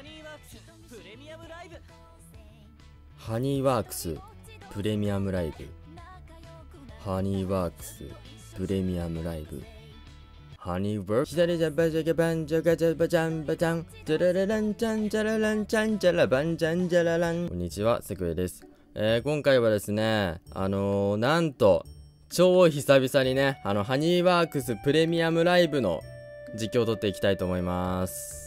ハニーワークスプレミアムライブ、ハニーワークスプレミアムライブ、ハニーワークス左じゃばじゃがばんじゃがじゃばじゃんばじゃんじゃらららんちゃんじゃららんちゃんじゃらばんじゃんじゃららん。こんにちは、セクエです。今回はですね、なんと超久々にね、ハニーワークスプレミアムライブの実況を撮っていきたいと思います。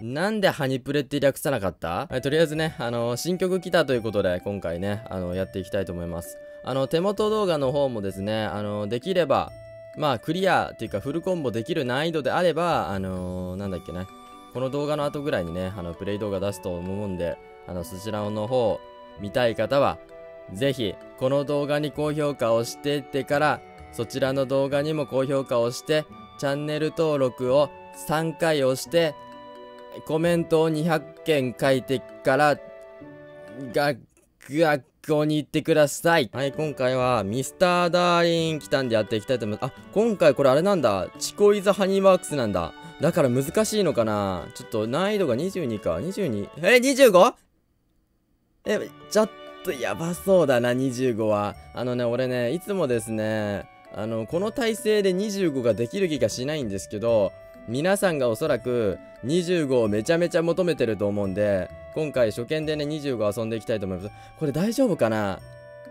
なんでハニプレって略さなかった？とりあえずね、新曲来たということで、今回ね、やっていきたいと思います。手元動画の方もですね、できれば、まあ、クリアっていうか、フルコンボできる難易度であれば、なんだっけね、この動画の後ぐらいにね、プレイ動画出すと思うんで、そちらの方、見たい方は、ぜひ、この動画に高評価をしてってから、そちらの動画にも高評価をして、チャンネル登録を3回押して、コメントを200件書いてから、学校に行ってください。はい、今回はミスターダーリン来たんでやっていきたいと思います。あ、今回これあれなんだ。チコイザハニーワークスなんだ。だから難しいのかな。ちょっと難易度が22か。22。25？ ちょっとやばそうだな、25は。俺ね、いつもですね、この体勢で25ができる気がしないんですけど、皆さんがおそらく25をめちゃめちゃ求めてると思うんで、今回初見でね、25遊んでいきたいと思います。これ大丈夫かな？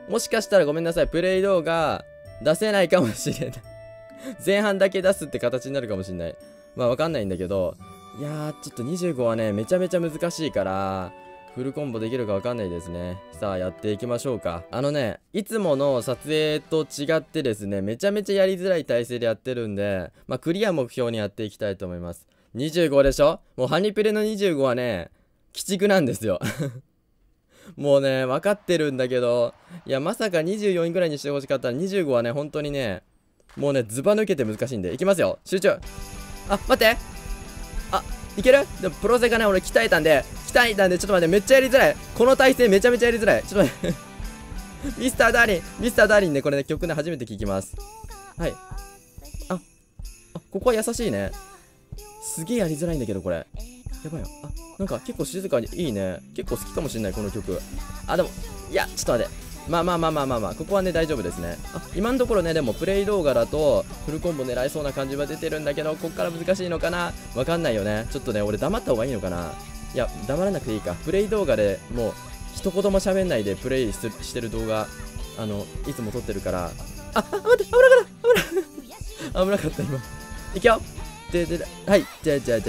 もしかしたらごめんなさい。プレイ動画出せないかもしれない。前半だけ出すって形になるかもしれない。まあわかんないんだけど、いやー、ちょっと25はね、めちゃめちゃ難しいから、フルコンボできるかわかんないですね。さあ、やっていきましょうか。ね、いつもの撮影と違ってですね、めちゃめちゃやりづらい体勢でやってるんで、まあクリア目標にやっていきたいと思います。25でしょ？もうハニプレの25はね、鬼畜なんですよ。もうね、分かってるんだけど、いや、まさか24位ぐらいにしてほしかったら、25はね、本当にね、もうね、ずば抜けて難しいんで、いきますよ、集中。あ、待って。あ、いける？でもプロセがね、俺鍛えたんで、ちょっと待って、めっちゃやりづらい。この体勢めちゃめちゃやりづらい。ちょっと待って。ミスターダーリンね、これね、曲ね、初めて聴きます。はい。あ、ここは優しいね。すげえやりづらいんだけど、これ。やばいよ。あ、なんか結構静かに、いいね。結構好きかもしれない、この曲。あ、でも、いや、ちょっと待って。まあ、ここはね、大丈夫ですね。あ、今のところね、でも、プレイ動画だと、フルコンボ狙いそうな感じは出てるんだけど、こっから難しいのかな？わかんないよね。ちょっとね、俺黙った方がいいのかな？いや、黙らなくていいか。プレイ動画でもう、一言も喋んないでプレイしてる動画、いつも撮ってるから。あ、待って、危なかった、今。いくよ。はい、じゃが、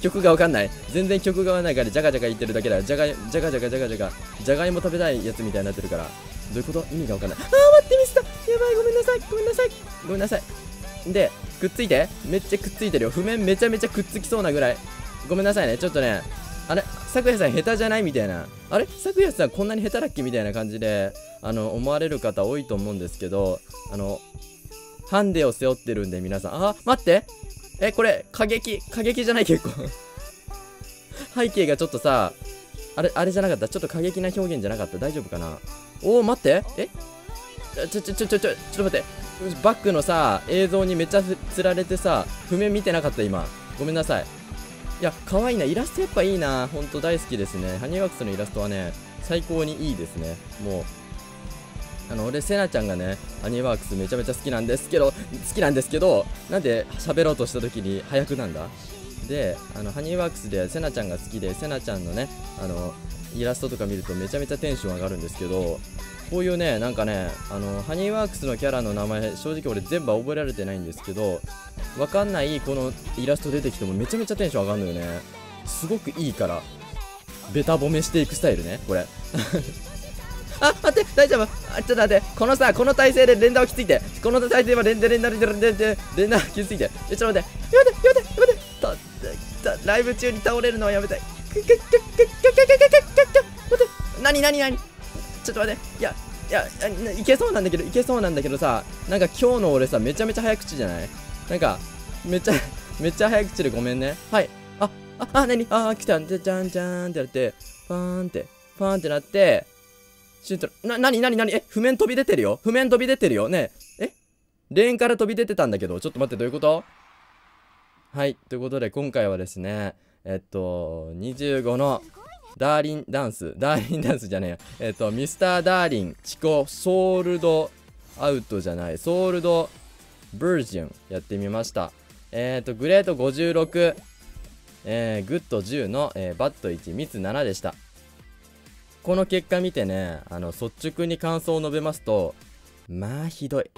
曲がわかんない。全然曲がわないから、じゃがじゃが言ってるだけだよ。じゃがいも食べたいやつみたいになってるから、どういうこと？意味がわかんない。あー、待って、ミスった。やばい、ごめんなさい。で、くっついて。めっちゃくっついてるよ。譜面めちゃめちゃくっつきそうなぐらい。ごめんなさいね。ちょっとね、あれ、さくやさん下手じゃないみたいな。あれ、さくやさんこんなに下手だっけみたいな感じで、思われる方多いと思うんですけど、ハンデを背負ってるんで、皆さん。あ、待って。これ、過激じゃない？結構。背景がちょっとさ、あれじゃなかった？ちょっと過激な表現じゃなかった？大丈夫かな？おー、待って。ちょっと待って。バックのさ、映像にめっちゃ釣られてさ、譜面見てなかった、今。ごめんなさい。いや、可愛いな。イラストやっぱいいな。ほんと大好きですね。ハニーワークスのイラストはね、最高にいいですね。もう。俺、セナちゃんがね、ハニーワークスめちゃめちゃ好きなんですけど、なんで喋ろうとした時に早くなんだ？で、ハニーワークスでセナちゃんが好きで、セナちゃんのね、イラストとか見るとめちゃめちゃテンション上がるんですけど、こういうね、なんかね、ハニーワークスのキャラの名前、正直俺全部覚えられてないんですけど、わかんないこのイラスト出てきてもめちゃめちゃテンション上がるのよね。すごくいいから、ベタ褒めしていくスタイルね、これ。あ、待って、大丈夫。あ、ちょっと待って、この体勢で連打をきついて、この体勢は連打をきついて、ちょっと待って、やめて、ライブ中に倒れるのはやめたい。待って、なに、ちょっと待って、いや、いけそうなんだけどさ、なんか今日の俺さ、めちゃめちゃ早口じゃない？なんか、めっちゃ早口でごめんね。はい、なに、来た、じゃんってやって、パーンってなって、なに、譜面飛び出てるよねえ。レーンから飛び出てたんだけど、ちょっと待って、どういうこと？はい、ということで今回はですね、25のダーリンダンスじゃねえよ。ミスターダーリン、チコ、ソールドアウトじゃない、ソールドバージョンやってみました。グレート56、グッド10の、バット1、ミツ7でした。この結果見てね、率直に感想を述べますと、まあひどい。